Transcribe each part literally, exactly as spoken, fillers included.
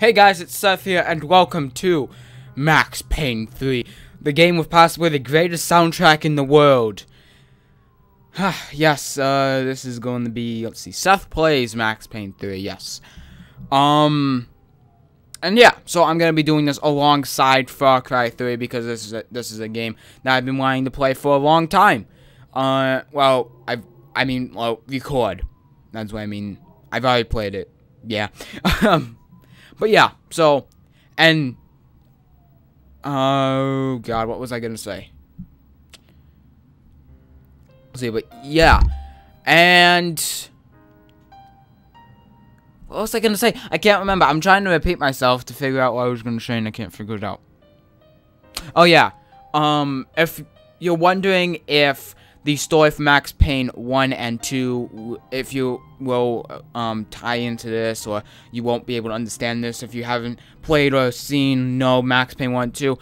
Hey guys, it's Seth here, and welcome to Max Payne three, the game with possibly the greatest soundtrack in the world. Yes, uh, this is going to be, let's see, Seth plays Max Payne three, yes. Um, and yeah, so I'm going to be doing this alongside Far Cry three, because this is a, this is a game that I've been wanting to play for a long time. Uh, well, I've, I mean, well, record. That's what I mean. I've already played it, yeah. Um... But yeah, so, and, oh god, what was I gonna say? Let's see, but yeah, and, what was I gonna say? I can't remember, I'm trying to repeat myself to figure out what I was gonna say and I can't figure it out. Oh yeah, um, if you're wondering if the story for Max Payne one and two, if you will um, tie into this, or you won't be able to understand this if you haven't played or seen no Max Payne one and two.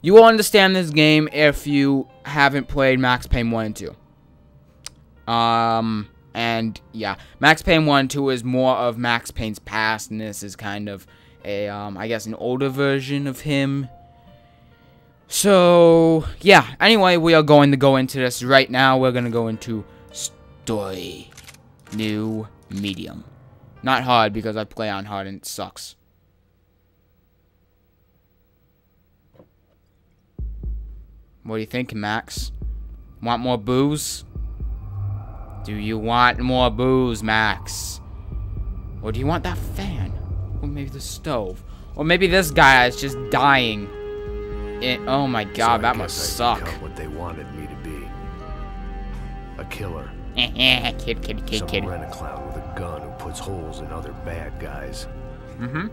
You will understand this game if you haven't played Max Payne one and two. Um, and yeah, Max Payne one and two is more of Max Payne's past, and this is kind of a, um, I guess, an older version of him. So, yeah, anyway, we are going to go into this right now. We're going to go into story. New medium. Not hard, because I play on hard and it sucks. What do you think, Max? Want more booze? Do you want more booze, Max? Or do you want that fan? Or maybe the stove? Or maybe this guy is just dying. It, oh my god, so that must suck. What they wanted me to be. A killer. kid, kid, kid, Some kid. Some rent-a-clown with a gun who puts holes in other bad guys. Mm-hmm.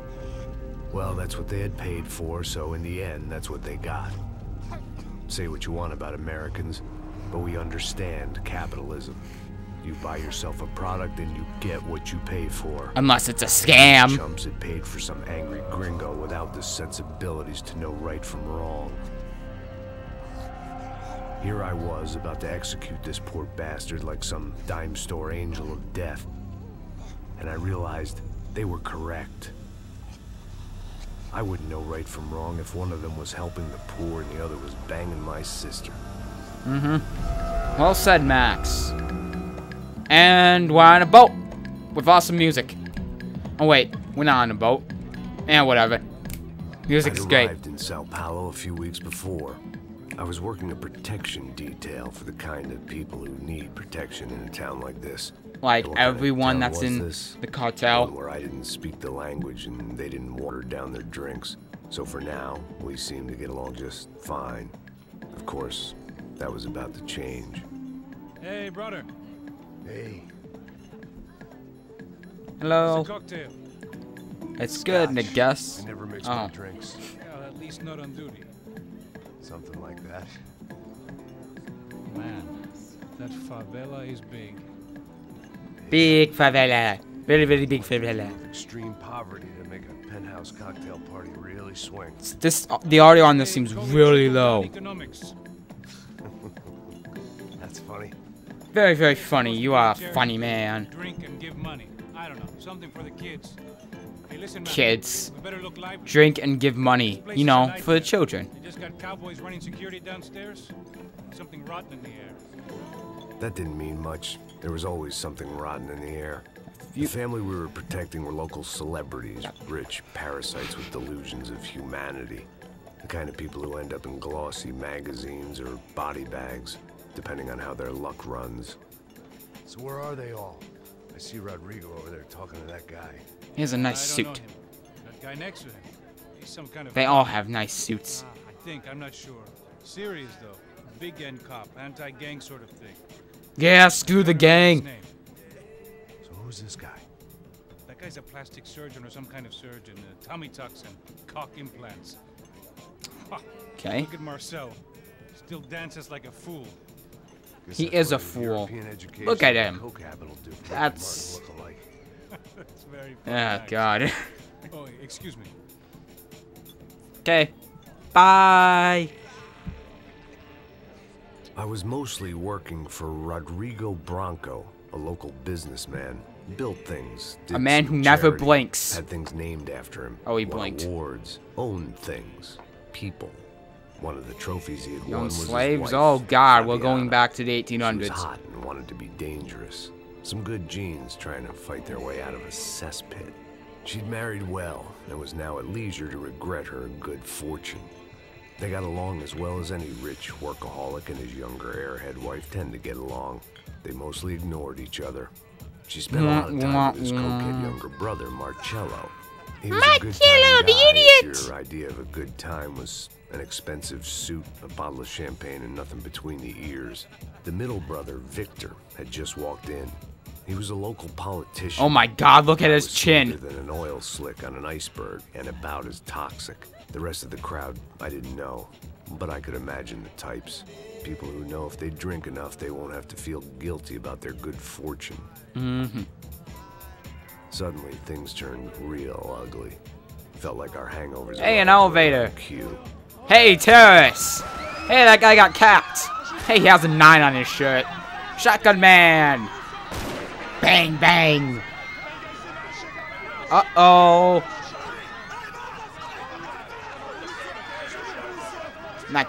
Well, that's what they had paid for, so in the end, that's what they got. Say what you want about Americans, but we understand capitalism. You buy yourself a product and you get what you pay for. Unless it's a scam. Chumps had paid for some angry gringo without the sensibilities to know right from wrong. Here I was about to execute this poor bastard like some dime store angel of death. And I realized they were correct. I wouldn't know right from wrong if one of them was helping the poor and the other was banging my sister. Mm-hmm. Well said, Max. And we're on a boat with awesome music. Oh wait, we're not on a boat. Eh, whatever. Music's great. I arrived in Sao Paulo a few weeks before. I was working a protection detail for the kind of people who need protection in a town like this. Like everyone that's in the cartel. Where I didn't speak the language and they didn't water down their drinks. So for now, we seem to get along just fine. Of course, that was about to change. Hey, brother. Hey. Hello. It's a cocktail. It's Scotch. Good, I guess. I never mix my drinks. Well, at least not on duty. Something like that. Man, that favela is big. Big favela. Very, very big favela. Extreme poverty to make a penthouse cocktail party really swing. This, the audio on this seems really low. That's funny. Very, very funny. You are a funny man. Drink and give money. I don't know. Something for the kids. Hey, listen, kids. Drink and give money. You know, for the children. You just got cowboys running security downstairs. Something rotten in the air. That didn't mean much. There was always something rotten in the air. The family we were protecting were local celebrities, rich parasites with delusions of humanity. The kind of people who end up in glossy magazines or body bags. Depending on how their luck runs. So where are they all? I see Rodrigo over there talking to that guy. He has a nice suit. That guy next to him. He's some kind of. They all have nice suits. Uh, I think I'm not sure. Serious though, big end cop, anti-gang sort of thing. Yeah, screw the gang. So who's this guy? That guy's a plastic surgeon or some kind of surgeon. Uh, tummy tucks and cock implants. Okay. Look at Marcello. Still dances like a fool. He is a fool. Look at him. That's. Ah, God. Oh, excuse me. Okay. Bye. I was mostly working for Rodrigo Branco, a local businessman built things. Did a man who never charity, blinks. Had things named after him. Oh, he blinked. Awards, owned things, people. One of the trophies he had won was slaves. His wife, oh God, Fabiana. We're going back to the eighteen hundreds. She was hot and wanted to be dangerous. Some good genes trying to fight their way out of a cesspit. She'd married well and was now at leisure to regret her good fortune. They got along as well as any rich workaholic and his younger airhead wife tend to get along. They mostly ignored each other. She spent a lot of time with his cokehead younger brother, Marcello. He was Marcello, a good time the guy. Idiot! Your idea of a good time was an expensive suit, a bottle of champagne, and nothing between the ears. The middle brother, Victor, had just walked in. He was a local politician. Oh my God, look at his chin. Than an oil slick on an iceberg and about as toxic. The rest of the crowd, I didn't know, but I could imagine the types. People who know if they drink enough, they won't have to feel guilty about their good fortune. Mm-hmm. Suddenly, things turned real ugly. Felt like our hangovers. Hey, an elevator. Q. Hey, terrorists. Hey, that guy got capped. Hey, he has a nine on his shirt. Shotgun man. Bang, bang. Uh-oh. Not...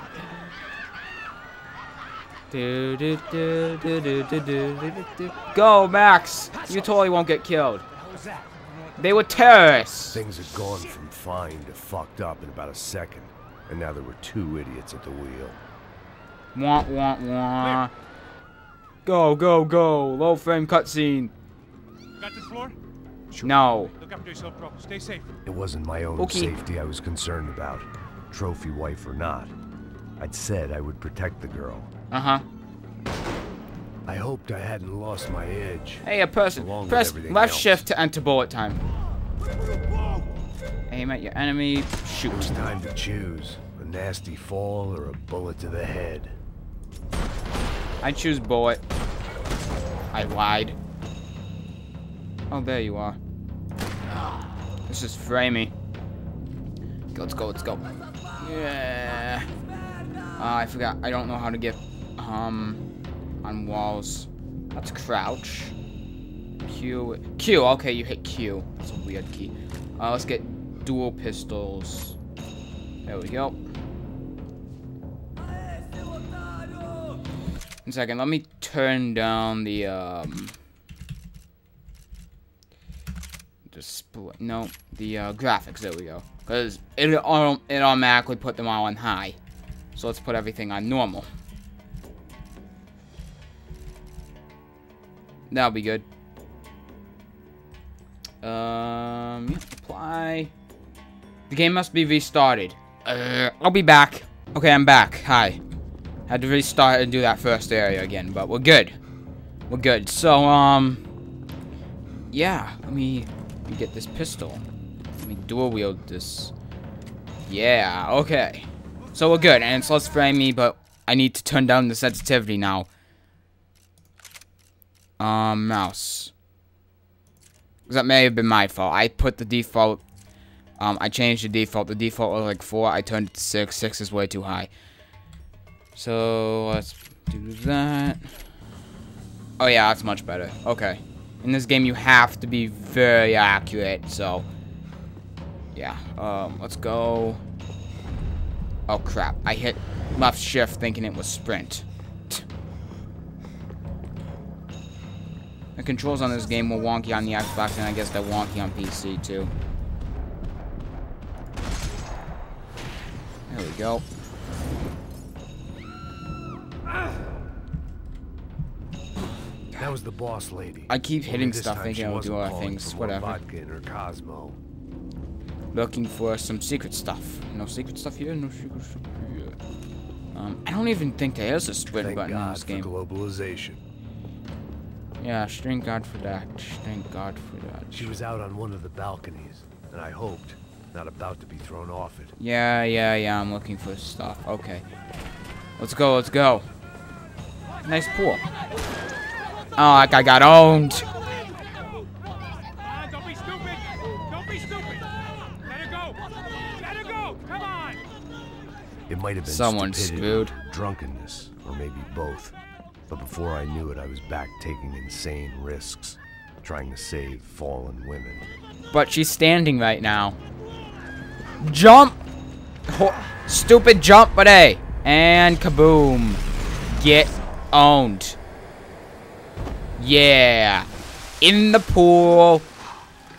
Do, do, do, do, do, do, do, do. Go, Max. You totally won't get killed. They were terrorists. Things had gone from fine to fucked up in about a second, and now there were two idiots at the wheel. Wah, wah, wah. Go, go, go. Low frame cutscene. Got this floor? Sure. No. Look after yourself, bro. Stay safe. It wasn't my own okay. safety I was concerned about. Trophy wife or not. I'd said I would protect the girl. Uh-huh. I hoped I hadn't lost my edge. Hey, a person. Along Press left else. shift to enter bullet time. Aim at your enemy. Shoot. It was time to choose. A nasty fall or a bullet to the head. I choose bullet. I lied. Oh, there you are. This is framey. Let's go, let's go. Yeah. Uh, I forgot. I don't know how to get um on walls. Let's crouch. Q. Q. Okay, you hit Q. That's a weird key. Uh, let's get dual pistols. There we go. One second, let me turn down the um, display. No, the uh, graphics. There we go. Cause it it automatically put them all on high. So let's put everything on normal. That'll be good. Um, yeah, apply. The game must be restarted. Uh, I'll be back. Okay, I'm back. Hi. Had to restart and do that first area again, but we're good. We're good. So, um... yeah, let me, let me get this pistol. Let me dual wield this. Yeah, okay. So we're good, and it's less framey, but I need to turn down the sensitivity now. Um, mouse. Because that may have been my fault. I put the default... Um, I changed the default. The default was like four. I turned it to six. six is way too high. So, let's do that. Oh yeah, that's much better. Okay. In this game, you have to be very accurate, so... Yeah, um, let's go... Oh crap, I hit left shift thinking it was sprint. The controls on this game were wonky on the Xbox, and I guess they're wonky on P C, too. There we go. That was the boss lady. I keep hitting stuff thinking I'll do other things, whatever. Looking for some secret stuff. No secret stuff here, no secret stuff here. Um, I don't even think there is a sprint button in this game. Globalization. Yeah, thank God for that. Thank God for that. She was out on one of the balconies, and I hoped, not about to be thrown off it. Yeah, yeah, yeah, I'm looking for stuff. Okay. Let's go, let's go. Nice pool. Oh, that guy got owned. Don't be stupid. Don't be stupid. Let her go. Let her go. Come on. It might have been someone stupidity, drunkenness, or maybe both. But before I knew it, I was back taking insane risks. trying to save fallen women. But she's standing right now. Jump! Ho Stupid jump, but hey! And kaboom. Get owned. Yeah. In the pool.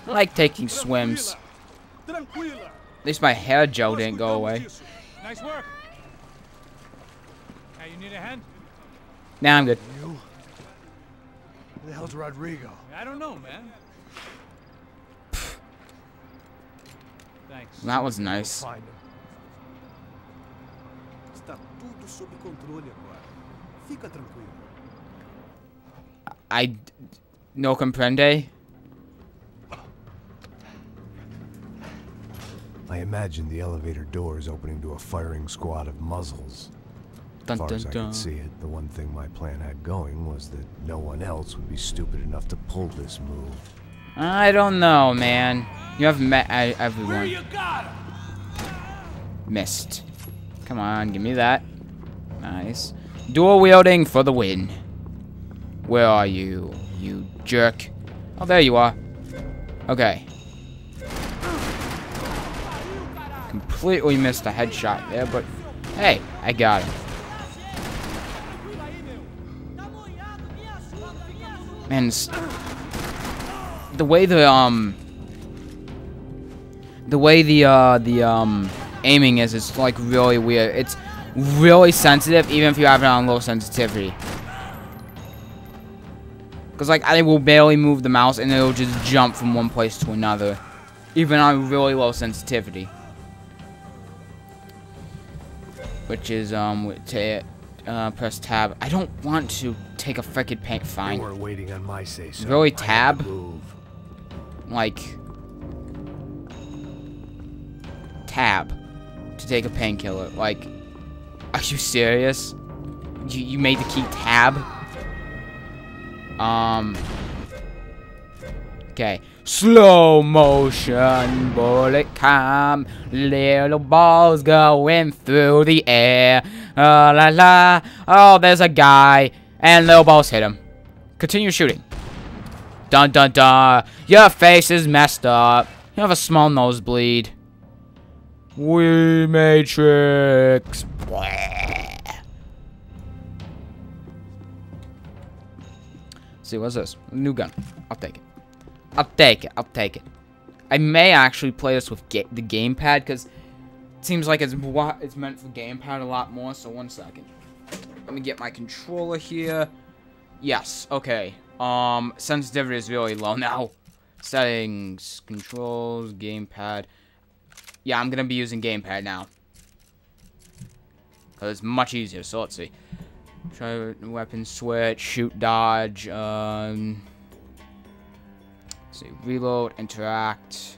I like taking swims. At least my hair gel didn't go away. Nice work. Hey, you need a hand? Now nah, I'm good. You? Where the hell's Rodrigo? I don't know, man. Thanks. That was nice. I no comprende. I imagine the elevator door is opening to a firing squad of muzzles. As far as I could see it, the one thing my plan had going was that no one else would be stupid enough to pull this move. I don't know, man. You have met everyone. You got missed. Come on, give me that. Nice. Dual wielding for the win. Where are you, you jerk? Oh, there you are. Okay. Completely missed a headshot there, but hey, I got it. Man, the way the um, the way the uh, the um, aiming is, it's like really weird. It's really sensitive, even if you have it on low sensitivity. Cause like I will barely move the mouse, and it'll just jump from one place to another, even on really low sensitivity. Which is um, to uh, press tab. I don't want to take a frickin' paint fine. You are waiting on my say so. Really tab? Like tab to take a painkiller. Like, are you serious? You you made the key tab? Um. Okay. Slow motion bullet time. Little balls going through the air. Uh, la la. Oh, there's a guy. And little balls hit him. Continue shooting. Dun dun dun. Your face is messed up. You have a small nosebleed. We Matrix. Bleh. See, what's this? New gun. I'll take it. I'll take it. I'll take it. I may actually play this with ga the gamepad, because it seems like it's it's meant for gamepad a lot more. So one second. Let me get my controller here. Yes. Okay. Um, sensitivity is really low now. Settings, controls, gamepad. Yeah, I'm gonna be using gamepad now, cause it's much easier. So let's see. Try weapon switch, shoot, dodge. Um. So reload, interact,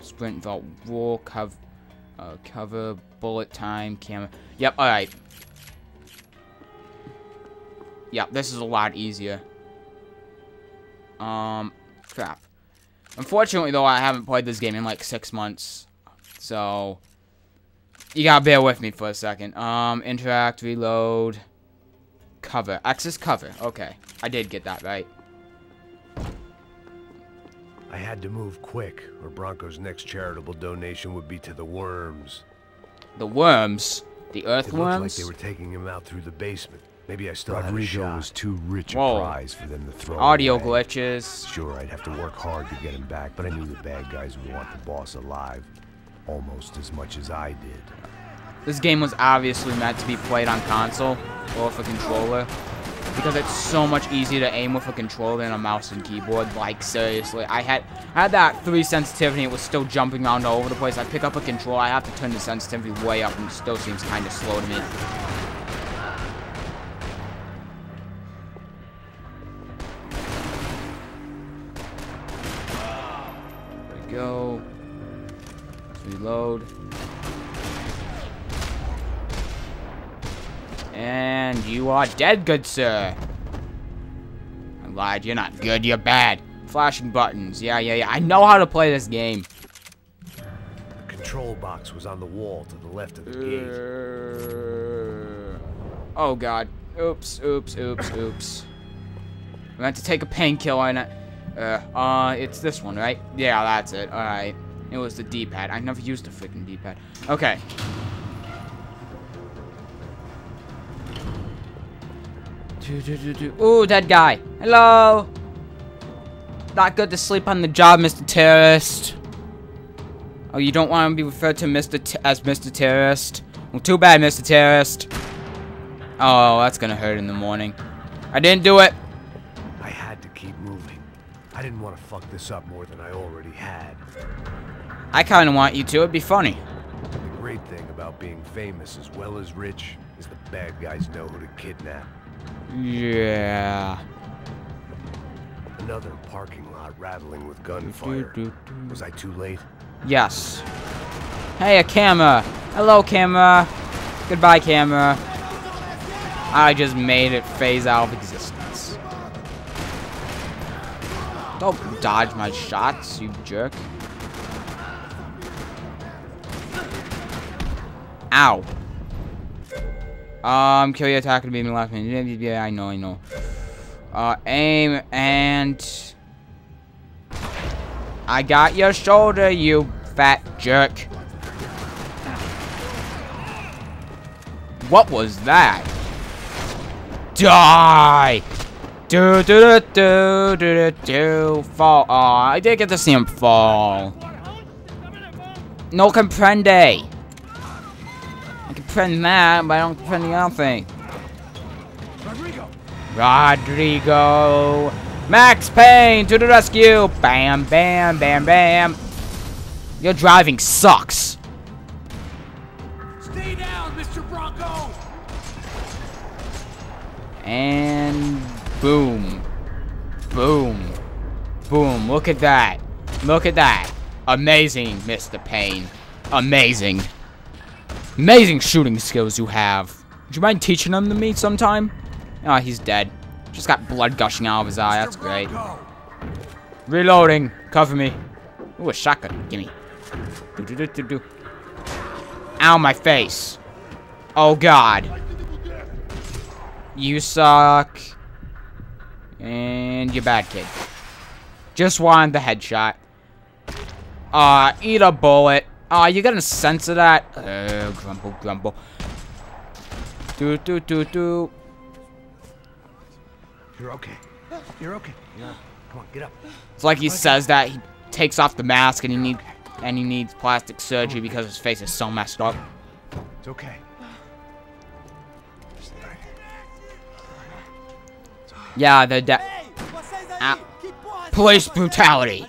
sprint, vault, roll, cover, uh, cover, bullet time, camera. Yep. All right. Yep. This is a lot easier. Um. Crap. Unfortunately, though, I haven't played this game in like six months, so you gotta bear with me for a second. Um. Interact, reload, cover, access, cover. Okay, I did get that right. I had to move quick, or Branco's next charitable donation would be to the worms. The worms? The earthworms? It looked like they were taking him out through the basement. Maybe I still had a shot. Was too rich a prize for them to throw Audio away. Glitches. Sure, I'd have to work hard to get him back, but I knew the bad guys would want the boss alive almost as much as I did. This game was obviously meant to be played on console or with a controller, because it's so much easier to aim with a controller than a mouse and keyboard. Like, seriously, I had I had that three sensitivity, it was still jumping around all over the place. I pick up a controller, I have to turn the sensitivity way up, and it still seems kind of slow to me. There we go. Reload. And you are dead, good sir. I lied, you're not good, you're bad. Flashing buttons, yeah, yeah, yeah. I know how to play this game. The control box was on the wall to the left of the uh, gate. Oh god. Oops, oops, oops, oops. I meant to take a painkiller and I, Uh, uh, it's this one, right? Yeah, that's it. Alright. It was the D-pad. I never used the freaking D-pad. Okay. Ooh, dead guy. Hello. Not good to sleep on the job, Mister Terrorist. Oh, you don't want to be referred to Mister T as Mister Terrorist? Well, too bad, Mister Terrorist. Oh, that's gonna hurt in the morning. I didn't do it. I had to keep moving. I didn't want to fuck this up more than I already had. I kind of want you to. It'd be funny. The great thing about being famous as well as rich is the bad guys know who to kidnap. Yeah. Another parking lot rattling with gunfire. Do, do, do. Was I too late? Yes. Hey, a camera. Hello, camera. Goodbye, camera. I just made it phase out of existence. Don't dodge my shots, you jerk. Ow. Um, kill your attacker to beat me last minute. Yeah, I know, I know. Uh, aim and... I got your shoulder, you fat jerk. What was that? Die! Do do do do do do do fall. Aw, I did get to see him fall. No comprende. I comprehend that, but I don't comprehend the other thing. Rodrigo. Rodrigo. Max Payne to the rescue. Bam, bam, bam, bam. Your driving sucks. Stay down, Mister Branco. And boom. Boom. Boom. Look at that. Look at that. Amazing, Mister Payne. Amazing. Amazing shooting skills you have. Would you mind teaching them to me sometime? Ah, oh, he's dead. Just got blood gushing out of his eye. That's great. Reloading. Cover me. Ooh, a shotgun. Gimme. Do-do-do-do-do. Ow, my face. Oh, God. You suck. And you're bad, kid. Just wanted the headshot. Ah, uh, eat a bullet. Aw, uh, you got a sense of that? Uh, grumble, grumble. Do, do, do, do. You're okay. You're okay. Yeah. Come on, get up. It's like he okay. says that he takes off the mask and he need and he needs plastic surgery because his face is so messed up. It's okay. It's all right. It's all right. Yeah, the de uh, police brutality.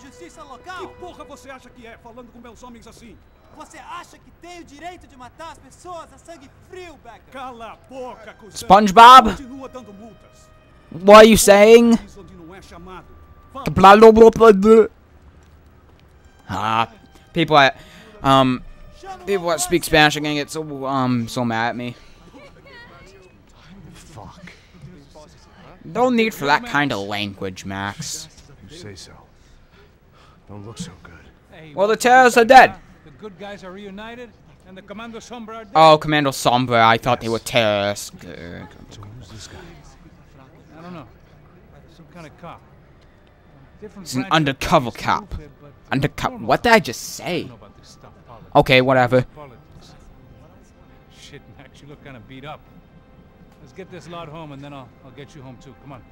SpongeBob? What are you saying? Ah, uh, people that um people that speak Spanish are gonna get so um so mad at me. Fuck. No need for that kind of language, Max. You say so. Don't look so good. Well, the terrorists are dead. The good guys are reunited, and the Comando Sombra are dead. Oh, Comando Sombra. I thought yes. they were terrorists. Good. So who's this guy? I don't know. Some kind of cop. Different He's an undercover cop. Undercover. What did I just say? Okay, whatever. Shit, Max, you look kind of beat up. Let's get this lot home, and then I'll, I'll get you home too. Come on.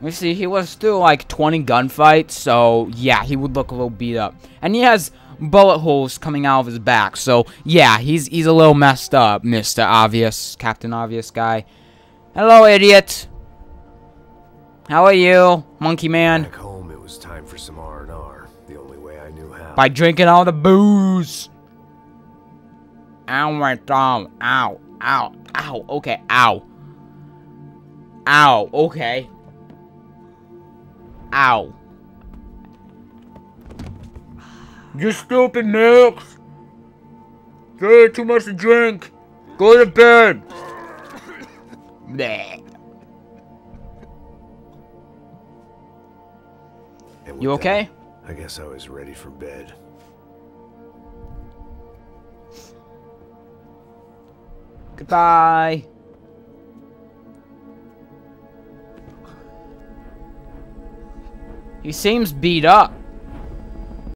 You see, he was through like twenty gunfights, so yeah, he would look a little beat up. And he has bullet holes coming out of his back, so yeah, he's he's a little messed up, Mister Obvious, Captain Obvious guy. Hello, idiot. How are you, monkey man? Back home, it was time for some R and R, the only way I knew how. By drinking all the booze. Ow, my thumb. Ow, ow, ow. Okay, ow. Ow, okay. Ow. You stupid Max. You're too much to drink. Go to bed. You okay? That, I guess I was ready for bed. Goodbye. He seems beat up.